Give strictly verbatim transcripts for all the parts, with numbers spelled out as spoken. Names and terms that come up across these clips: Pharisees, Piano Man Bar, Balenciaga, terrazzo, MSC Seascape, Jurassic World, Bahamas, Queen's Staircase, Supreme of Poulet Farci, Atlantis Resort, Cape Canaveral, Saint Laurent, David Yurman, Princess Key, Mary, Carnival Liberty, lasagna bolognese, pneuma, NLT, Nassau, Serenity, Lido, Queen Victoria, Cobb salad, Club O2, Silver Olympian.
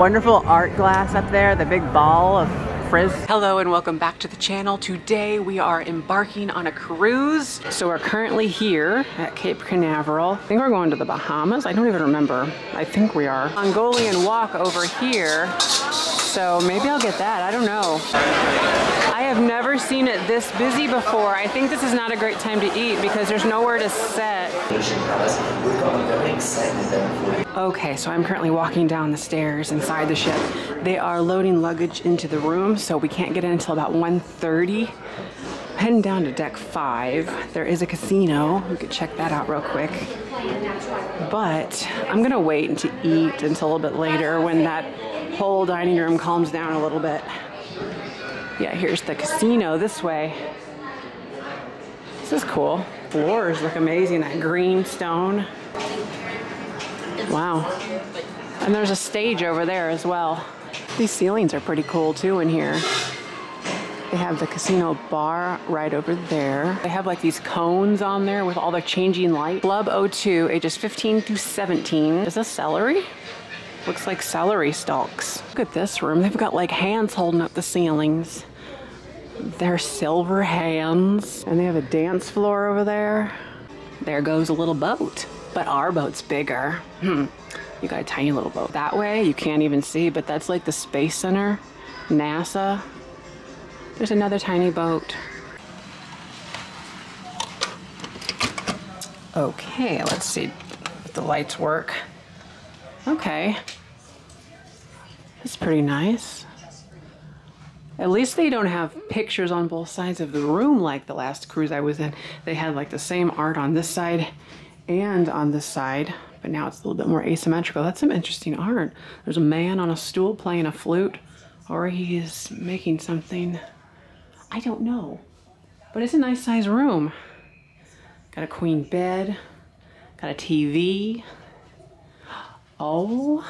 wonderful art glass up there, the big ball of frizz. Hello and welcome back to the channel. Today we are embarking on a cruise. So we're currently here at Cape Canaveral. I think we're going to the Bahamas. I don't even remember. I think we are. Mongolian walk over here. So maybe I'll get that, I don't know. I have never seen it this busy before. I think this is not a great time to eat because there's nowhere to sit. Okay, so I'm currently walking down the stairs inside the ship. They are loading luggage into the room, so we can't get in until about one thirty. Heading down to deck five. There is a casino. We could check that out real quick. But I'm gonna wait to eat until a little bit later when that whole dining room calms down a little bit. Yeah, here's the casino this way. This is cool. Floors look amazing, that green stone. Wow. And there's a stage over there as well. These ceilings are pretty cool too in here. They have the casino bar right over there. They have like these cones on there with all the changing light. Club O two, ages fifteen through seventeen. Is this celery? Looks like celery stalks. Look at this room. They've got like hands holding up the ceilings. They're silver hands. And they have a dance floor over there. There goes a little boat, but our boat's bigger. Hmm. You got a tiny little boat. That way you can't even see, but that's like the Space Center, NASA. There's another tiny boat. Okay, let's see if the lights work. Okay. That's pretty nice. At least they don't have pictures on both sides of the room like the last cruise I was in. They had like the same art on this side and on this side, but now it's a little bit more asymmetrical. That's some interesting art. There's a man on a stool playing a flute, or he is making something. I don't know, but it's a nice size room. Got a queen bed, got a T V. Oh,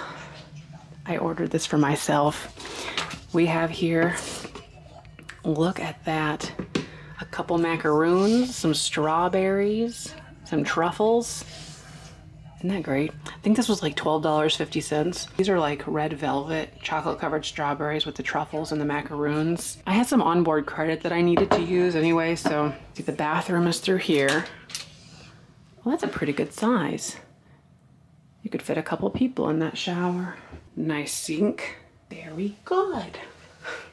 I ordered this for myself. We have here, look at that, a couple macaroons, some strawberries, some truffles. Isn't that great? I think this was like twelve dollars and fifty cents. These are like red velvet chocolate covered strawberries with the truffles and the macaroons. I had some onboard credit that I needed to use anyway, so see, the bathroom is through here. Well, that's a pretty good size. You could fit a couple people in that shower. Nice sink. Very good.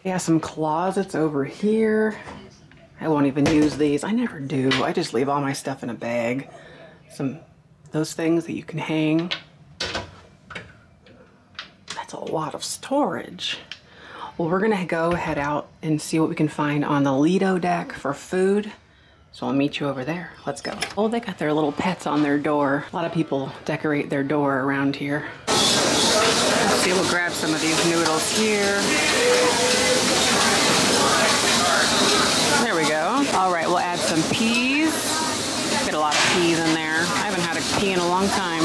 Yeah, some closets over here. I won't even use these. I never do. I just leave all my stuff in a bag. Some those things that you can hang. That's a lot of storage. Well, we're gonna go head out and see what we can find on the Lido deck for food. So I'll meet you over there. Let's go. Oh, they got their little pets on their door. A lot of people decorate their door around here. Let's see, we'll grab some of these noodles here. There we go. All right, we'll add some peas. Get a lot of peas in there. I haven't had a pea in a long time.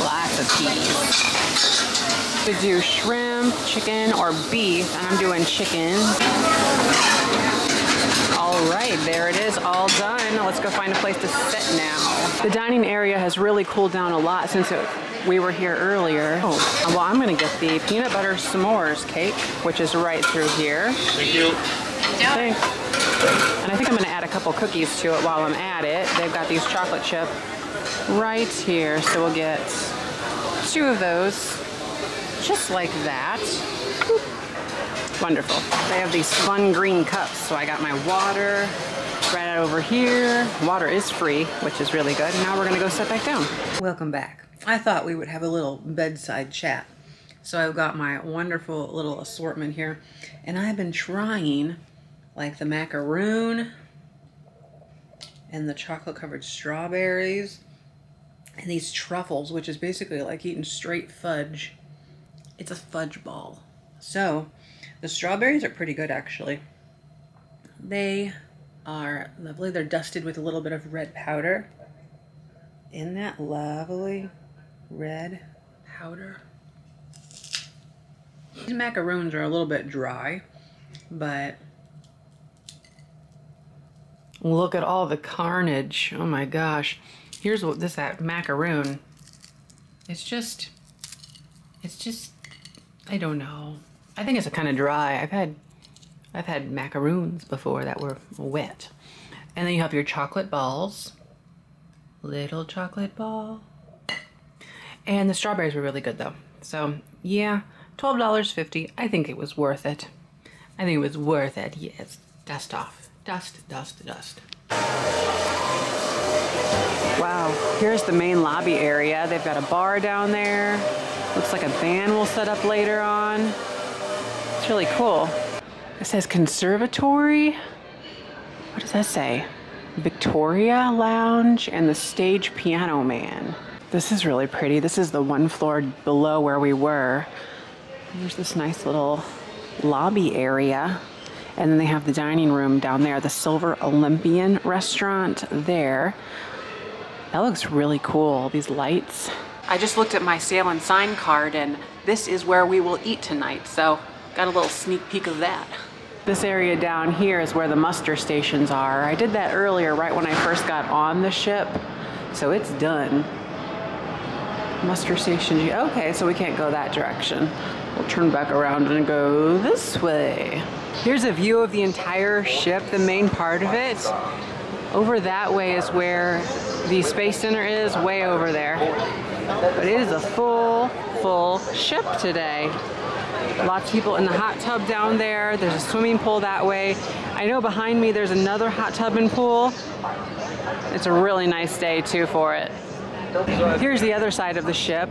Lots of peas. To do shrimp, chicken, or beef, and I'm doing chicken. All right, there it is, all done. Let's go find a place to sit now. The dining area has really cooled down a lot since it, we were here earlier. Oh, well, I'm gonna get the peanut butter s'mores cake, which is right through here. Thank you. Thanks. And I think I'm gonna add a couple cookies to it while I'm at it. They've got these chocolate chip right here, so we'll get two of those, just like that. Wonderful. They have these fun green cups. So I got my water right over here. Water is free, which is really good. Now we're gonna go sit back down. Welcome back. I thought we would have a little bedside chat. So I've got my wonderful little assortment here, and I've been trying like the macaroon and the chocolate covered strawberries and these truffles, which is basically like eating straight fudge. It's a fudge ball. So the strawberries are pretty good, actually. They are lovely. They're dusted with a little bit of red powder. Isn't that lovely? Red powder. These macaroons are a little bit dry, but look at all the carnage. Oh my gosh. Here's what this that macaroon. It's just It's just, I don't know. I think it's a kind of dry. I've had, I've had macaroons before that were wet. And then you have your chocolate balls. Little chocolate ball. And the strawberries were really good though. So yeah, twelve dollars and fifty cents. I think it was worth it. I think it was worth it. Yes. Dust off. Dust, dust, dust. Wow, here's the main lobby area. They've got a bar down there. Looks like a band will set up later on. It's really cool. It says conservatory. What does that say? Victoria Lounge and the Stage Piano Man. This is really pretty. This is the one floor below where we were. There's this nice little lobby area. And then they have the dining room down there, the Silver Olympian restaurant there. That looks really cool, these lights. I just looked at my sale and sign card and this is where we will eat tonight. So got a little sneak peek of that. This area down here is where the muster stations are. I did that earlier, right when I first got on the ship. So it's done. Muster station G. Okay, so we can't go that direction. We'll turn back around and go this way. Here's a view of the entire ship, the main part of it. Over that way is where the Space Center is, way over there. But it is a full, full ship today. Lots of people in the hot tub down there. There's a swimming pool that way. I know behind me there's another hot tub and pool. It's a really nice day too for it. Here's the other side of the ship.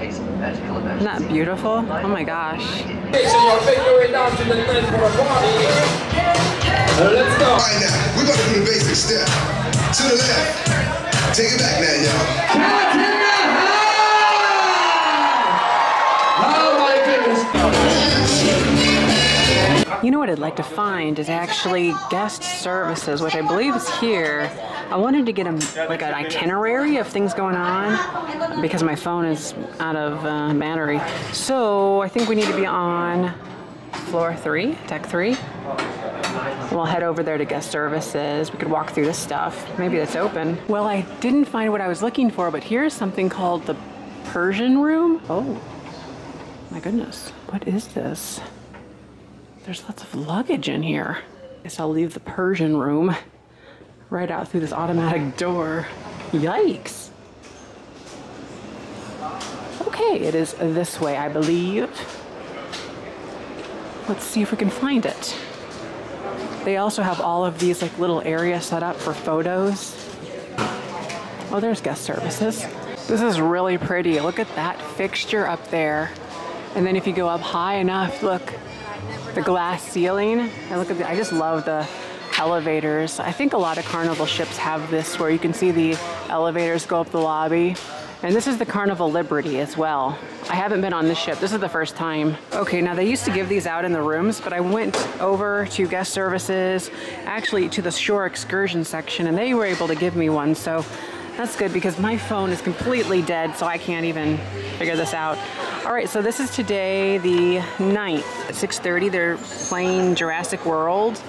Isn't that beautiful? Oh my gosh. Let's go. All right, now, we're about to do the basic step. To the left. Take it back now, y'all. Oh my goodness. You know what I'd like to find is actually guest services, which I believe is here. I wanted to get a, like an itinerary of things going on because my phone is out of uh, battery. So I think we need to be on floor three, deck three. We'll head over there to guest services. We could walk through this stuff. Maybe that's open. Well, I didn't find what I was looking for, but here's something called the Persian room. Oh, my goodness. What is this? There's lots of luggage in here. I guess I'll leave the Persian room right out through this automatic door. Yikes. Okay, it is this way, I believe. Let's see if we can find it. They also have all of these like little areas set up for photos. Oh, there's guest services. This is really pretty. Look at that fixture up there. And then if you go up high enough, look, the glass ceiling. I look at the, I just love the elevators. I think a lot of Carnival ships have this where you can see the elevators go up the lobby. And this is the Carnival Liberty as well. I haven't been on this ship. This is the first time. Okay, now they used to give these out in the rooms, but I went over to guest services, actually to the shore excursion section, and they were able to give me one. So that's good because my phone is completely dead, so I can't even figure this out. All right, so this is today the ninth. At six thirty, they're playing Jurassic World.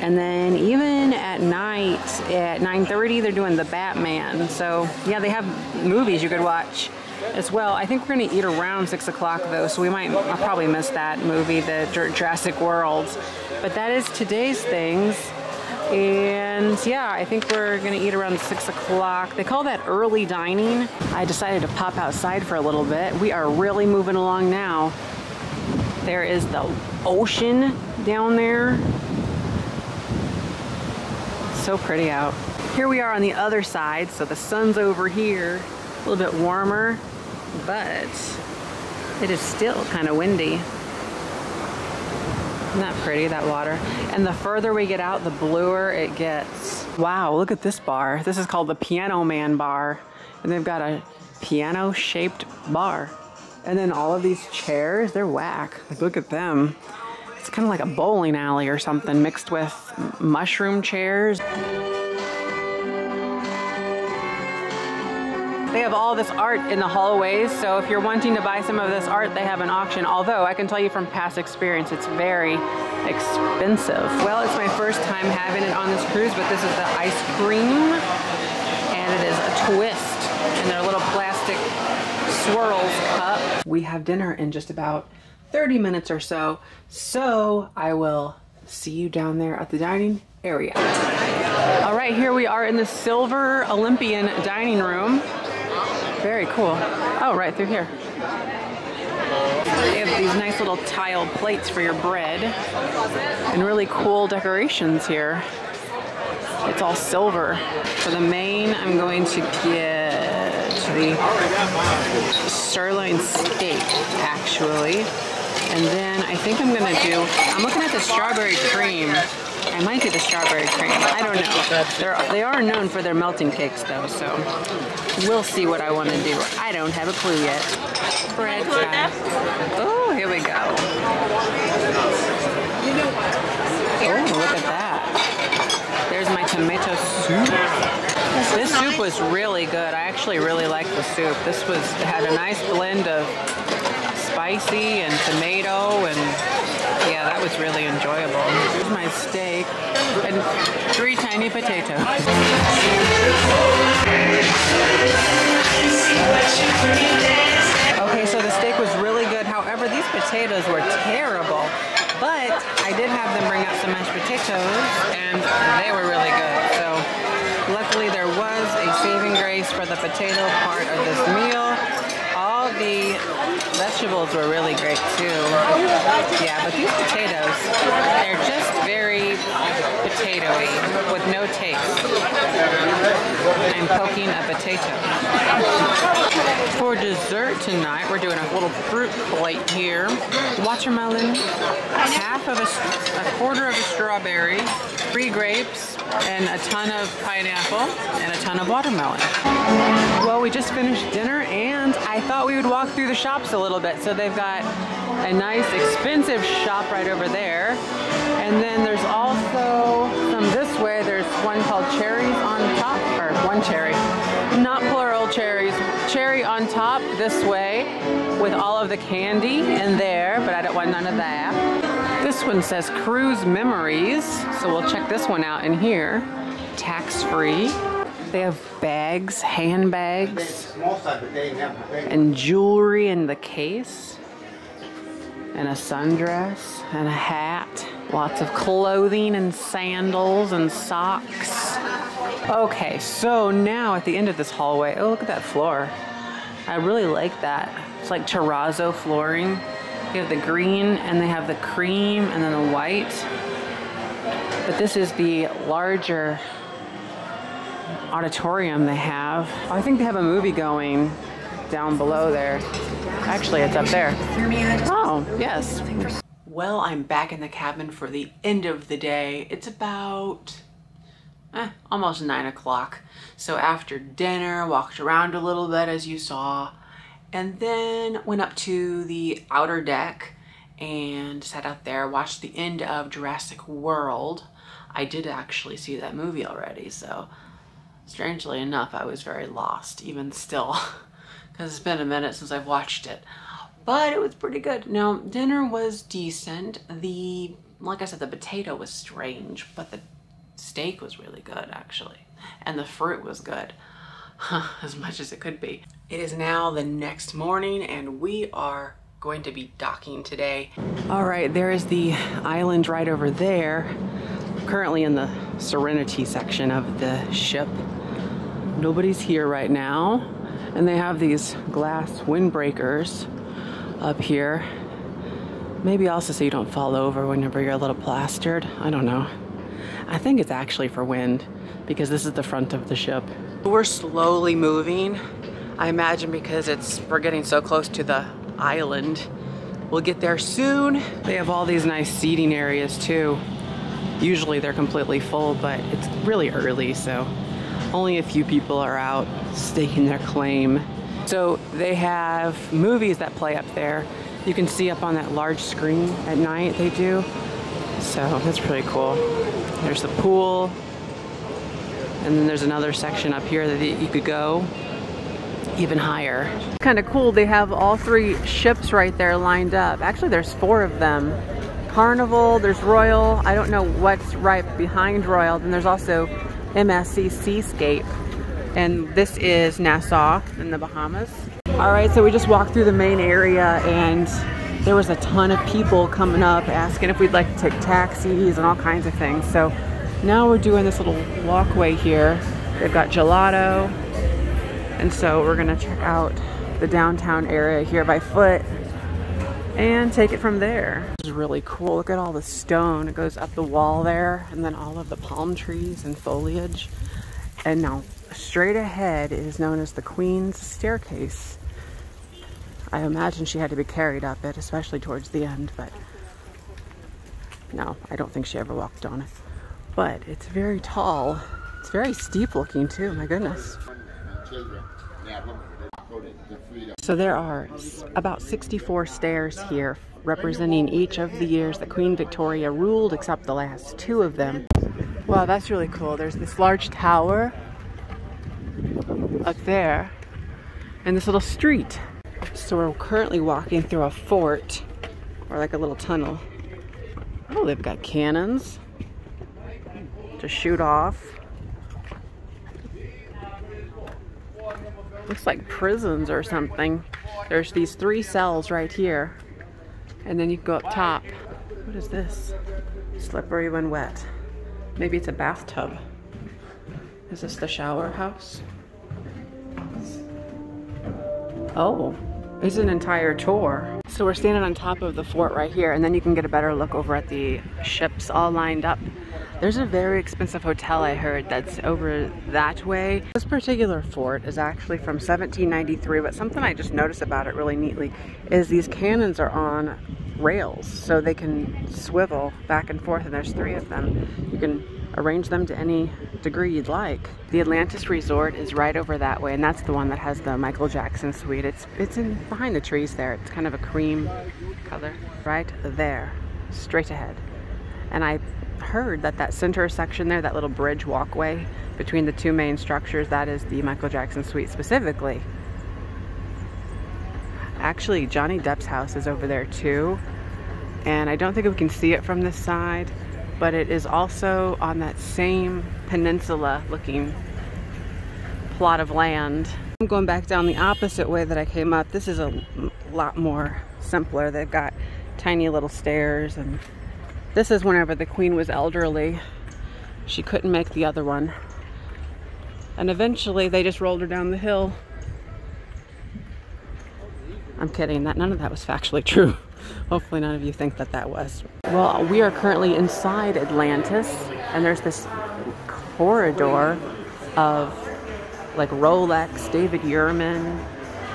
And then even at night, at nine thirty, they're doing the Batman. So yeah, they have movies you could watch as well. I think we're gonna eat around six o'clock though, so we might, I'll probably miss that movie, the Jurassic World. But that is today's things. And yeah, I think we're gonna eat around six o'clock. They call that early dining. I decided to pop outside for a little bit. We are really moving along now. There is the ocean down there. So pretty out. Here we are on the other side, so the sun's over here. A little bit warmer, but it is still kind of windy. Isn't that pretty, that water? And the further we get out, the bluer it gets. Wow, look at this bar. This is called the Piano Man Bar. And they've got a piano-shaped bar. And then all of these chairs, they're whack. Like, look at them. It's kind of like a bowling alley or something mixed with mushroom chairs. They have all this art in the hallways, so if you're wanting to buy some of this art, they have an auction, although I can tell you from past experience, it's very expensive. Well, it's my first time having it on this cruise, but this is the ice cream, and it is a twist in their little plastic swirls cup. we have dinner in just about thirty minutes or so. So I will see you down there at the dining area. All right, here we are in the Silver Olympian dining room. Very cool. Oh, right through here. They have these nice little tile plates for your bread and really cool decorations here. It's all silver. For the main, I'm going to get the sirloin steak, actually. And then I think I'm gonna do, I'm looking at the strawberry cream. I might do the strawberry cream, I don't know. They're, they are known for their melting cakes though, so we'll see what I wanna do. I don't have a clue yet. Bread time. Oh, here we go. Oh, look at that. There's my tomato soup. This soup was really good. I actually really liked the soup. This was, it had a nice blend of spicy and tomato, and yeah, that was really enjoyable. Here's my steak and three tiny potatoes. Okay, so the steak was really good. However, these potatoes were terrible, but I did have them bring out some mashed potatoes and they were really good. So luckily there was a saving grace for the potato part of this meal. All the vegetables were really great too. Yeah, but these potatoes, they're just very potatoey with no taste. I'm poking a potato. For dessert tonight, we're doing a little fruit plate here. Watermelon, half of a, a quarter of a strawberry, three grapes, and a ton of pineapple, and a ton of watermelon. Well, we just finished dinner and I thought we would walk through the shops a little bit. So they've got a nice expensive shop right over there. And then there's also, from this way, there's one called Cherries on Top, or one cherry, not plural cherries, Cherry on Top this way with all of the candy in there, but I don't want none of that. This one says Cruise Memories, so we'll check this one out in here. Tax-free. They have bags, handbags, and jewelry in the case, and a sundress, and a hat. Lots of clothing and sandals and socks. Okay, so now at the end of this hallway, oh, look at that floor. I really like that. It's like terrazzo flooring. You have the green and they have the cream and then the white. But this is the larger auditorium they have. Oh, I think they have a movie going down below there. Actually, it's up there. Oh, yes. Well, I'm back in the cabin for the end of the day. It's about eh, almost nine o'clock. So after dinner, walked around a little bit as you saw. And then went up to the outer deck and sat out there, watched the end of Jurassic World. I did actually see that movie already, so strangely enough, I was very lost, even still, because it's been a minute since I've watched it. But it was pretty good. Now, dinner was decent. The, like I said, the potato was strange, but the steak was really good, actually. And the fruit was good, as much as it could be. It is now the next morning and we are going to be docking today. All right, there is the island right over there. Currently in the Serenity section of the ship. Nobody's here right now. And they have these glass windbreakers up here. Maybe also so you don't fall over whenever you're a little plastered. I don't know. I think it's actually for wind because this is the front of the ship. We're slowly moving. I imagine because it's, we're getting so close to the island. We'll get there soon. They have all these nice seating areas too. Usually they're completely full, but it's really early, so only a few people are out staking their claim. So they have movies that play up there. You can see up on that large screen at night they do. So that's pretty cool. There's the pool. And then there's another section up here that you could go even higher. It's kind of cool, they have all three ships right there lined up. Actually, there's four of them. Carnival, there's Royal, I don't know what's right behind Royal, then there's also M S C Seascape, and this is Nassau in the Bahamas. All right, so we just walked through the main area and there was a ton of people coming up asking if we'd like to take taxis and all kinds of things. So now we're doing this little walkway here. They've got gelato. And so we're gonna check out the downtown area here by foot and take it from there. This is really cool. Look at all the stone. It goes up the wall there and then all of the palm trees and foliage. And now straight ahead is known as the Queen's Staircase. I imagine she had to be carried up it, especially towards the end, but no, I don't think she ever walked on it. But it's very tall. It's very steep looking too, my goodness. So there are about sixty-four stairs here representing each of the years that Queen Victoria ruled, except the last two of them. Wow, that's really cool. There's this large tower up there and this little street. So we're currently walking through a fort or like a little tunnel. Oh, they've got cannons to shoot off. Looks like prisons or something. There's these three cells right here. And then you go up top. What is this? Slippery when wet. Maybe it's a bathtub. Is this the shower house? Oh, it's an entire tour. So we're standing on top of the fort right here, and then you can get a better look over at the ships all lined up. There's a very expensive hotel, I heard, that's over that way. This particular fort is actually from seventeen ninety-three, but something I just noticed about it really neatly is these cannons are on rails, so they can swivel back and forth, and there's three of them. You can arrange them to any degree you'd like. The Atlantis Resort is right over that way, and that's the one that has the Michael Jackson suite. It's it's in behind the trees there. It's kind of a cream color. Right there, straight ahead. And I heard that that center section there, that little bridge walkway between the two main structures, that is the Michael Jackson suite specifically. Actually, Johnny Depp's house is over there too, and I don't think we can see it from this side, but it is also on that same peninsula looking plot of land. I'm going back down the opposite way that I came up. This is a lot more simpler. They've got tiny little stairs, and this is whenever the Queen was elderly. She couldn't make the other one, and eventually they just rolled her down the hill. I'm kidding, that none of that was factually true. Hopefully none of you think that that was. Well, we are currently inside Atlantis, and there's this corridor of like Rolex, David Yurman,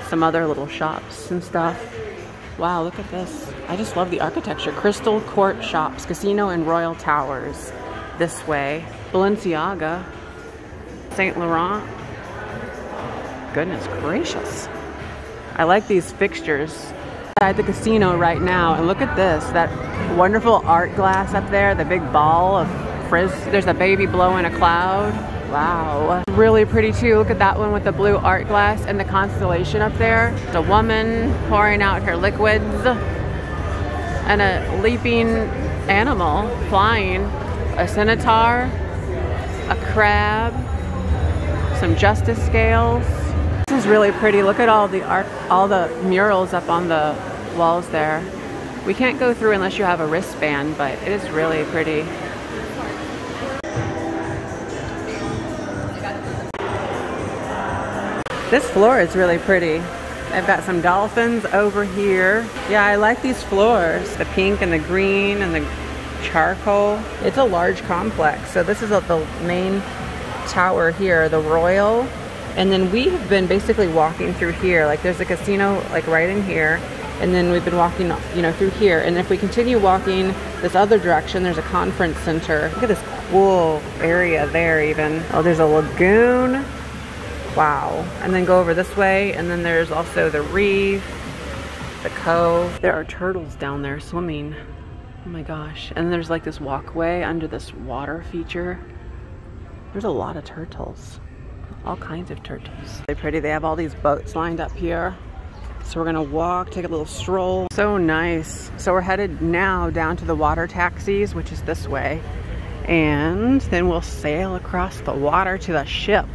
some other little shops and stuff. Wow, look at this. I just love the architecture. Crystal Court Shops, Casino and Royal Towers this way. Balenciaga, Saint Laurent. Goodness gracious. I like these fixtures. At the casino right now, and look at this, that wonderful art glass up there, the big ball of frizz. There's a baby blow in a cloud. Wow, really pretty too. Look at that one with the blue art glass and the constellation up there. It's a woman pouring out her liquids and a leaping animal flying, a centaur, a crab, some justice scales. This is really pretty. Look at all the art, all the murals up on the walls there. We can't go through unless you have a wristband, but it is really pretty. This floor is really pretty. I've got some dolphins over here. Yeah, I like these floors. The pink and the green and the charcoal. It's a large complex. So this is the main tower here, the Royal. And then we have been basically walking through here. Like there's a casino like right in here. And then we've been walking, you know, through here. And if we continue walking this other direction, there's a conference center. Look at this cool area there even. Oh, there's a lagoon. Wow. And then go over this way. And then there's also the reef, the cove. There are turtles down there swimming. Oh my gosh. And there's like this walkway under this water feature. There's a lot of turtles. All kinds of turtles. They're pretty. They have all these boats lined up here. So we're gonna walk, take a little stroll. So nice. So we're headed now down to the water taxis, which is this way. And then we'll sail across the water to the ship.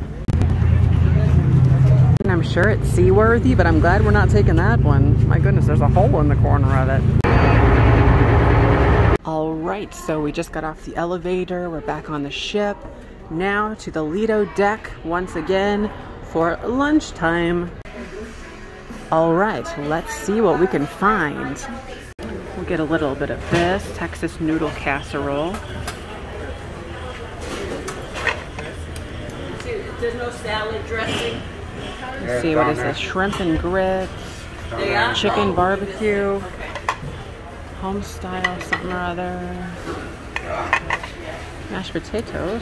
And I'm sure it's seaworthy, but I'm glad we're not taking that one. My goodness, there's a hole in the corner of it. All right, so we just got off the elevator. We're back on the ship. Now to the Lido deck once again for lunchtime. All right, let's see what we can find. We'll get a little bit of this Texas noodle casserole. There's no salad dressing. Let's see, what is this? Shrimp and grits, chicken barbecue, home style something or other, mashed potatoes.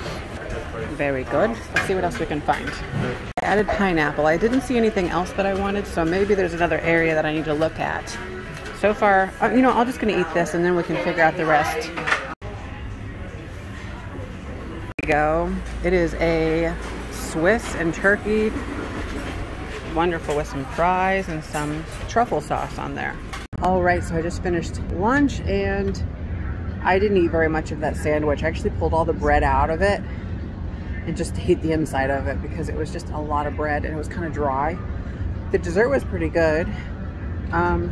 Very good. Let's see what else we can find. I added pineapple. I didn't see anything else that I wanted, so maybe there's another area that I need to look at. So far, you know, I'm just going to eat this and then we can figure out the rest. There we go. It is a Swiss and turkey. Wonderful with some fries and some truffle sauce on there. All right, so I just finished lunch and I didn't eat very much of that sandwich. I actually pulled all the bread out of it and just ate the inside of it because it was just a lot of bread and it was kind of dry. The dessert was pretty good. Um,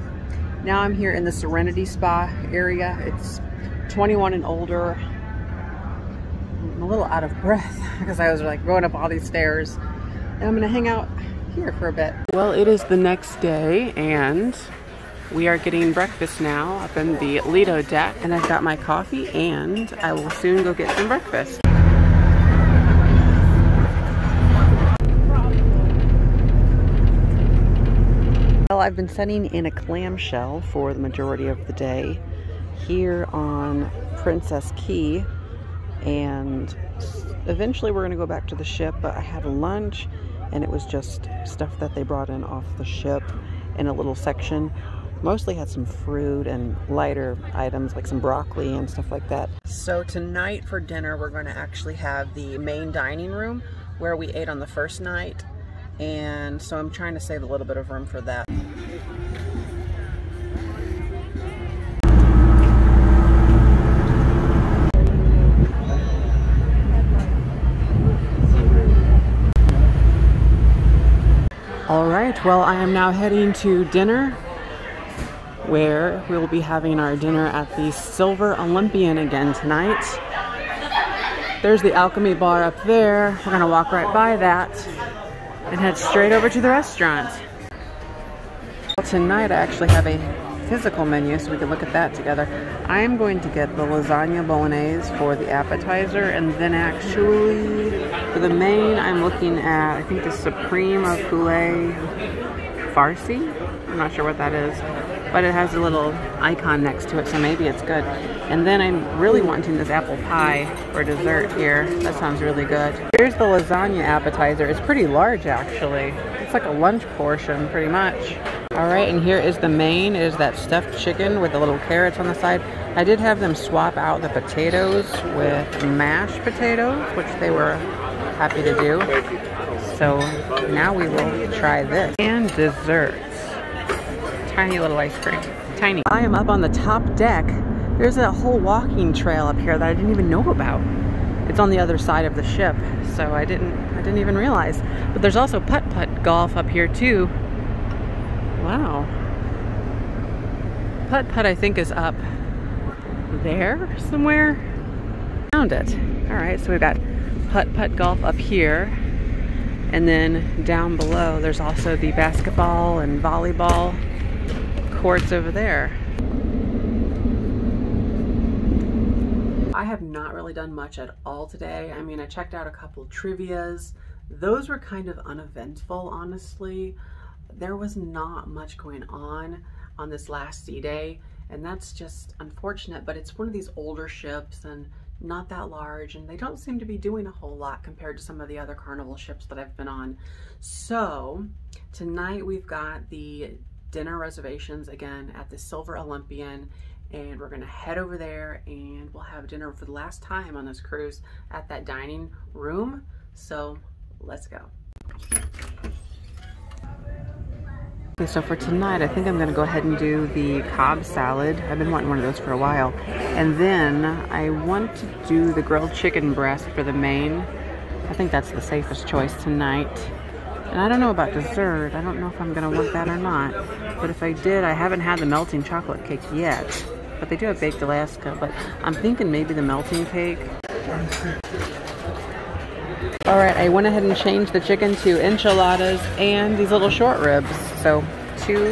now I'm here in the Serenity Spa area. It's twenty-one and older. I'm a little out of breath because I was like going up all these stairs, and I'm gonna hang out here for a bit. Well, it is the next day and we are getting breakfast now up in the Lido deck, and I've got my coffee and I will soon go get some breakfast. Well, I've been sitting in a clamshell for the majority of the day here on Princess Key, and eventually we're gonna go back to the ship, but I had lunch and it was just stuff that they brought in off the ship in a little section. Mostly had some fruit and lighter items like some broccoli and stuff like that. So tonight for dinner, we're going to actually have the main dining room where we ate on the first night. And so I'm trying to save a little bit of room for that. All right, well, I am now heading to dinner, where we'll be having our dinner at the Silver Olympian again tonight. There's the Alchemy Bar up there. We're gonna walk right by that and head straight over to the restaurant. Well, tonight I actually have a physical menu so we can look at that together. I am going to get the lasagna bolognese for the appetizer, and then actually for the main I'm looking at, I think, the Supreme of Poulet Farci. I'm not sure what that is, but it has a little icon next to it, so maybe it's good. And then I'm really wanting this apple pie for dessert here. That sounds really good. Here's the lasagna appetizer. It's pretty large, actually. It's like a lunch portion, pretty much. All right, and here is the main. It is that stuffed chicken with the little carrots on the side. I did have them swap out the potatoes with mashed potatoes, which they were happy to do. So now we will try this. And desserts. Tiny little ice cream. Tiny. I am up on the top deck. There's a whole walking trail up here that I didn't even know about. It's on the other side of the ship, so I didn't I didn't even realize. But there's also putt-putt golf up here too. Wow. Putt-putt I think is up there somewhere. Found it. All right, so we've got putt-putt golf up here. And then down below there's also the basketball and volleyball courts over there. I have not really done much at all today. I mean, I checked out a couple trivias. Those were kind of uneventful, honestly. There was not much going on on this last sea day, and that's just unfortunate, but it's one of these older ships and not that large, and they don't seem to be doing a whole lot compared to some of the other Carnival ships that I've been on. So tonight we've got the dinner reservations again at the Silver Olympian, and we're gonna head over there and we'll have dinner for the last time on this cruise at that dining room. So let's go. Okay, so for tonight I think I'm gonna go ahead and do the Cobb salad. I've been wanting one of those for a while. And then I want to do the grilled chicken breast for the main. I think that's the safest choice tonight. And I don't know about dessert. I don't know if I'm going to want that or not. But if I did, I haven't had the melting chocolate cake yet. But they do have baked Alaska. But I'm thinking maybe the melting cake. All right, I went ahead and changed the chicken to enchiladas and these little short ribs. So two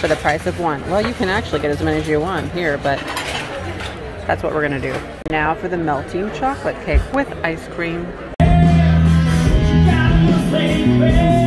for the price of one. Well, you can actually get as many as you want here, but that's what we're going to do. Now for the melting chocolate cake with ice cream. Baby.